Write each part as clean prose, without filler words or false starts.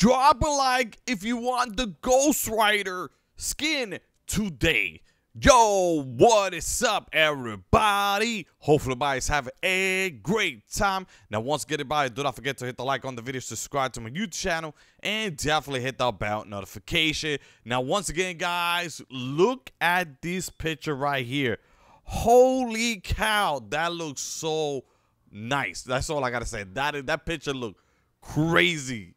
Drop a like if you want the Ghost Rider skin today. Yo, what is up, everybody? Hopefully, guys, have a great time. Now, once again, everybody, do not forget to hit the like on the video, subscribe to my YouTube channel, and definitely hit that bell notification. Now, once again, guys, look at this picture right here. Holy cow, that looks so nice. That's all I gotta say. That picture looked crazy.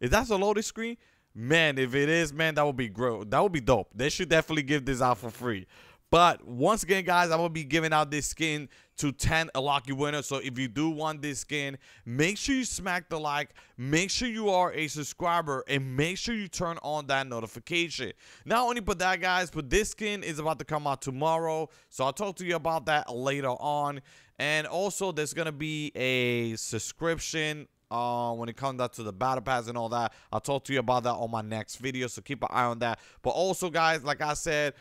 Is that a loaded screen? Man, if it is, man, that would be great. That would be dope. They should definitely give this out for free. But once again, guys, I'm going to be giving out this skin to 10 lucky winners. So if you do want this skin, make sure you smack the like, make sure you are a subscriber, and make sure you turn on that notification. Not only for that, guys, but this skin is about to come out tomorrow. So I'll talk to you about that later on. And also, there's going to be a subscription when it comes down to the battle pass and all that. I'll talk to you about that on my next video, so keep an eye on that. But also, guys, like I said,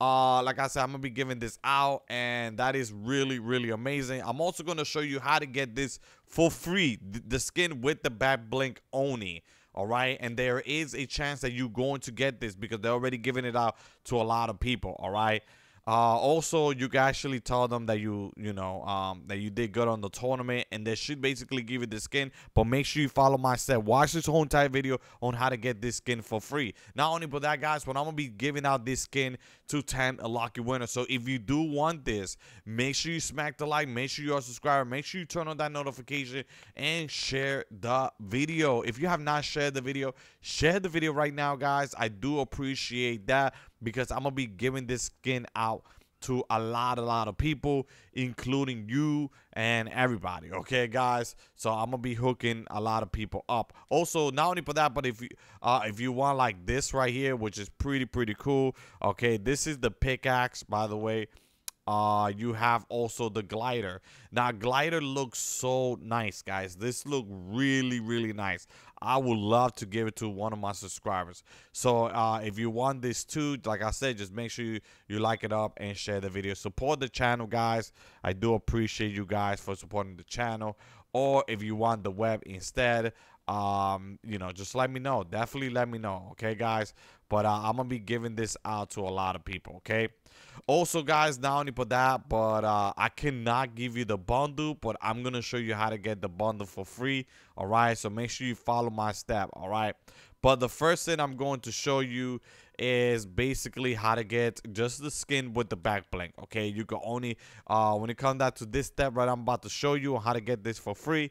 I'm gonna be giving this out, and that is really, really amazing. I'm also gonna show you how to get this for free, the skin with the back blink only. All right, and there is a chance that you're going to get this because they're already giving it out to a lot of people. All right. Also, you can actually tell them that you did good on the tournament, and they should basically give you the skin. But make sure you follow my step. Watch this whole entire video on how to get this skin for free. Not only for that, guys, but I'm gonna be giving out this skin to 10 lucky winners. So if you do want this, make sure you smack the like, make sure you are subscribed, make sure you turn on that notification, and share the video. If you have not shared the video, share the video right now, guys. I do appreciate that, because I'm going to be giving this skin out to a lot of people, including you and everybody. Okay, guys? So I'm going to be hooking a lot of people up. Also, not only for that, but if you want like this right here, which is pretty cool. Okay, this is the pickaxe, by the way. You have also the glider. Now, glider looks so nice, guys. This look really nice. I would love to give it to one of my subscribers. So if you want this too, like I said, just make sure you like it up and share the video. Support the channel, guys. I do appreciate you guys for supporting the channel. Or if you want the web instead, just let me know. Definitely let me know, okay, guys? But I'm gonna be giving this out to a lot of people, okay? Also, guys, not only for that, but I cannot give you the bundle, but I'm gonna show you how to get the bundle for free. All right, so make sure you follow my step. All right, but the first thing I'm going to show you is basically how to get just the skin with the back bling. Okay, you can only when it comes down to this step, right, I'm about to show you how to get this for free.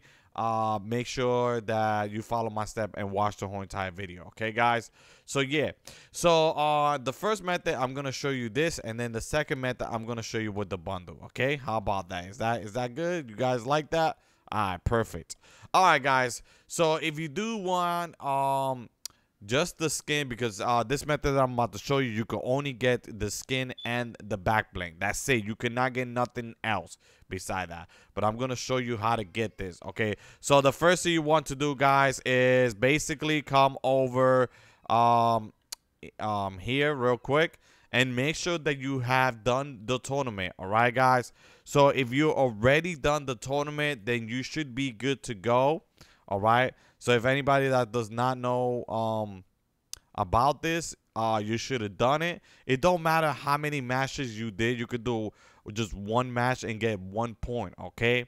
Make sure that you follow my step and watch the whole entire video, okay, guys? So yeah, so the first method, I'm gonna show you this, and then the second method, I'm gonna show you with the bundle. Okay, how about that? Is that good? You guys like that? All right, perfect. All right, guys, so if you do want just the skin, because this method that I'm about to show you, you can only get the skin and the back bling. That's it. You cannot get nothing else beside that. But I'm going to show you how to get this, okay? So the first thing you want to do, guys, is basically come over here real quick and make sure that you have done the tournament, all right, guys? So if you already done the tournament, then you should be good to go, all right? So if anybody that does not know about this, you should have done it. It don't matter how many matches you did. You could do just one match and get 1 point, okay?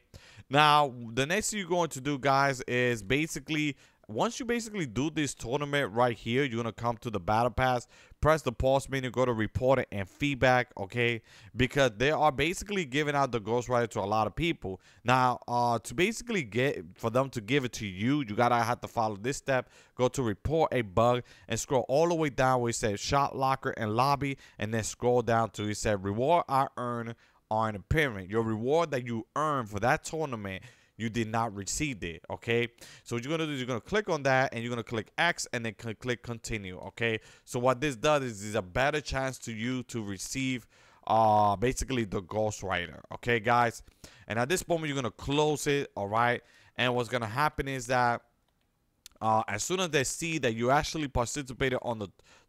Now, the next thing you're going to do, guys, is basically, once you basically do this tournament right here, you're going to come to the battle pass, press the pause menu, go to report it and feedback, okay? Because they are basically giving out the Ghost Rider to a lot of people. Now, to basically get, for them to give it to you, you gotta have to follow this step, go to report a bug, and scroll all the way down where it says shop locker and lobby, and then scroll down to it said reward I earn on appearance. Your reward that you earn for that tournament, you did not receive it, okay? So what you're gonna do is you're gonna click on that, and you're gonna click X, and then click continue, okay? So what this does is a better chance to you to receive basically the Ghost Rider, okay, guys? And at this moment, you're gonna close it, all right? And what's gonna happen is that as soon as they see that you actually participated on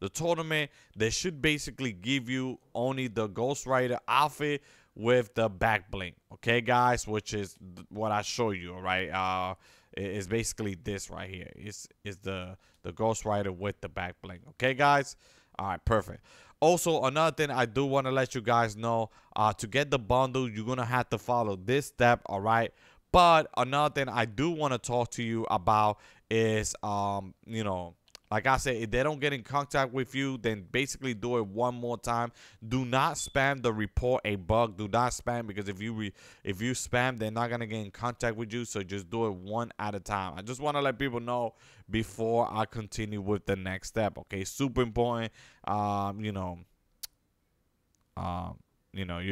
the tournament, they should basically give you only the Ghost Rider outfit with the back bling, okay, guys, which is what I show you, all right? is basically this right here. Is the Ghost Rider with the back bling. Okay, guys? All right, perfect. Also, another thing I do want to let you guys know, to get the bundle, you're going to have to follow this step, all right? But another thing I do want to talk to you about is, you know, like I said, if they don't get in contact with you, then basically do it one more time. Do not spam the report a bug. Do not spam, because if you spam, they're not going to get in contact with you. So just do it one at a time. I just want to let people know before I continue with the next step. Okay, super important. You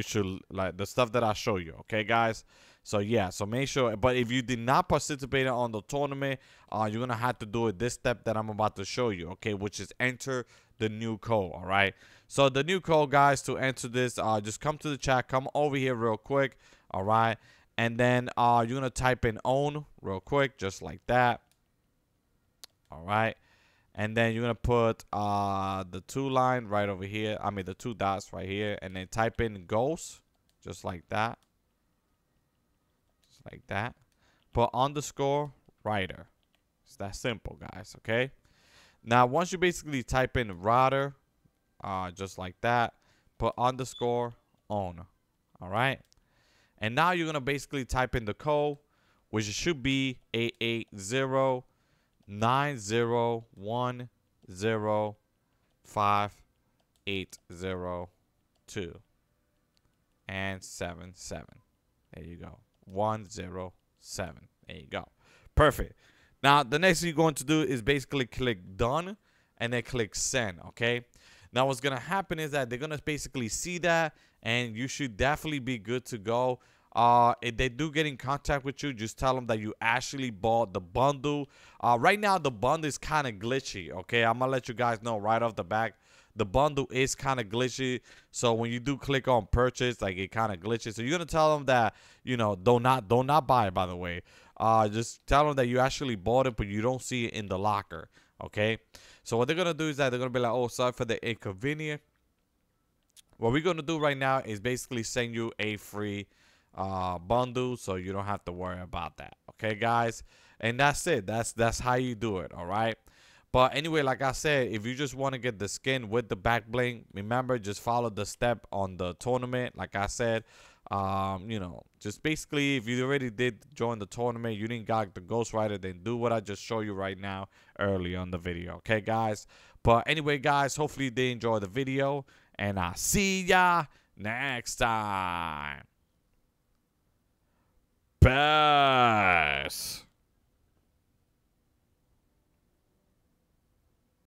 should like the stuff that I show you. Okay, guys. So, yeah, so make sure. But if you did not participate on the tournament, you're going to have to do it this step that I'm about to show you, okay, which is enter the new code, all right? So the new code, guys, to enter this, just come to the chat. Come over here real quick, all right? And then you're going to type in own real quick, just like that, all right? And then you're going to put the two line right over here. I mean, the two dots right here. And then type in ghost, just like that. Like that, put underscore rider. It's that simple, guys. Okay, now once you basically type in rider, just like that, put underscore owner. All right, and now you're gonna basically type in the code, which should be 88090105802 and 77. There you go. 107. There you go. Perfect. Now the next thing you're going to do is basically click done and then click send. Okay, now what's gonna happen is that they're gonna basically see that, and you should definitely be good to go. If they do get in contact with you, just tell them that you actually bought the bundle. Right now the bundle is kind of glitchy. Okay, I'm gonna let you guys know right off the back. The bundle is kind of glitchy, so when you do click on purchase, like, it kind of glitches. So you're gonna tell them that, you know, do not buy it, by the way. Just tell them that you actually bought it, but you don't see it in the locker. Okay, so what they're gonna do is that they're gonna be like, oh, sorry for the inconvenience. What we're gonna do right now is basically send you a free bundle, so you don't have to worry about that. Okay, guys, and that's it. That's how you do it. All right. But anyway, like I said, if you just want to get the skin with the back bling, remember, just follow the step on the tournament. Like I said, you know, just basically, if you already did join the tournament, you didn't got the Ghost Rider, then do what I just showed you right now early on the video. Okay, guys? But anyway, guys, hopefully you did enjoy the video, and I'll see ya next time. Peace.